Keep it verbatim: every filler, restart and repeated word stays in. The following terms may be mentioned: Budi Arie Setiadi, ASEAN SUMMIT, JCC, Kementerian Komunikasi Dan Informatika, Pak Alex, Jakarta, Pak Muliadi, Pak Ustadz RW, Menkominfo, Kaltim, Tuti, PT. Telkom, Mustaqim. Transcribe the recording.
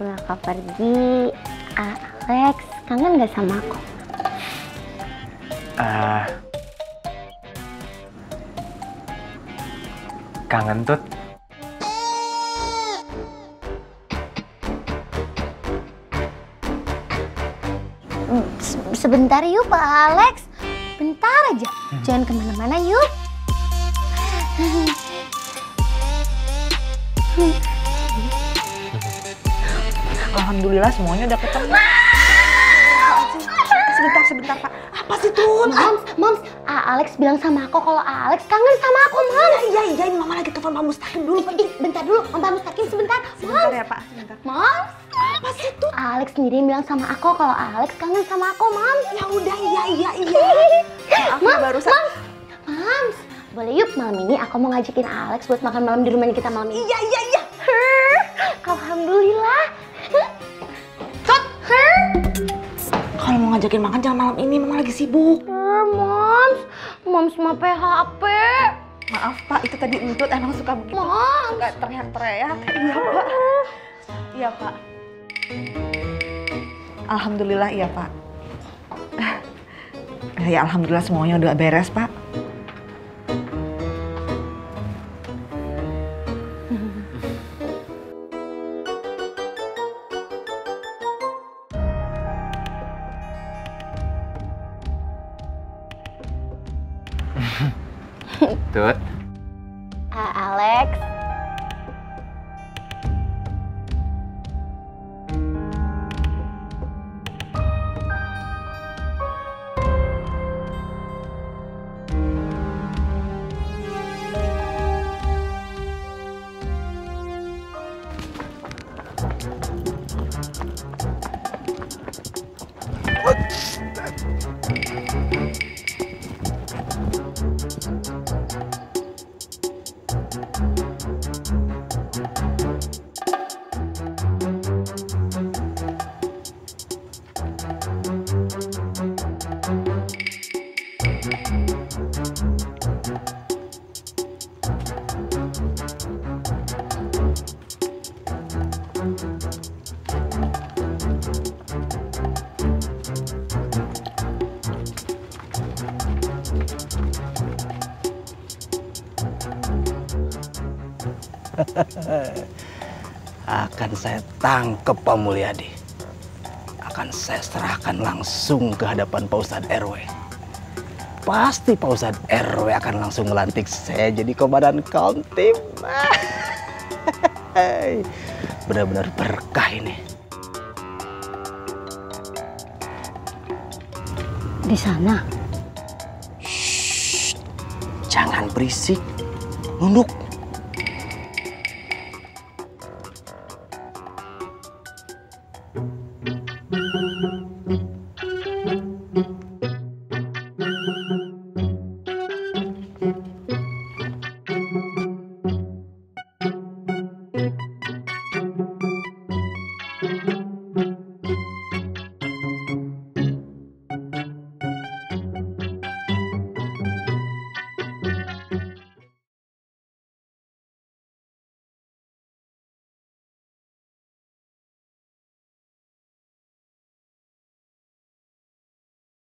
Sebelum aku pergi, Alex kangen gak sama aku? Uh, kangen Tut. Sebentar yuk Pak Alex, bentar aja, hmm. jangan kemana-mana yuk. Alhamdulillah semuanya udah ketemu. Sebentar, sebentar Pak. Apa sih Tun? Moms, Moms, Alex bilang sama aku kalau Alex kangen sama aku, Moms. Iya, iya, ini Mama lagi telepon Pak Mustaqim dulu. Ih, bentar dulu, Pak Mustaqim sebentar. Sebentar ya Pak, sebentar. Moms, apa sih Tun? Alex sendiri bilang sama aku kalau Alex kangen sama aku, Moms. Ya udah, iya, iya, iya. Maaf ya barusan. Moms, Moms, boleh yuk malam ini aku mau ngajakin Alex buat makan malam di rumahnya kita malam ini. Iya, iya, iya. Alhamdulillah. Kalau mau ngajakin makan jangan malam ini, Mama lagi sibuk. Eh, Moms, Moms mah P H P. Maaf Pak, itu tadi entut emang suka begitu. Moms, nggak teriak-teriak. Iya Pak. Iya Pak. Alhamdulillah iya Pak. Ya alhamdulillah semuanya udah beres Pak. Tut. Ah, Alex. Akan saya tangkep Pak Muliadi. Akan saya serahkan langsung ke hadapan Pak Ustadz R W. Pasti Pak Ustadz R W akan langsung melantik saya jadi komandan Kaltim. Benar-benar berkah ini. Di sana. Shh, jangan berisik. Nunduk.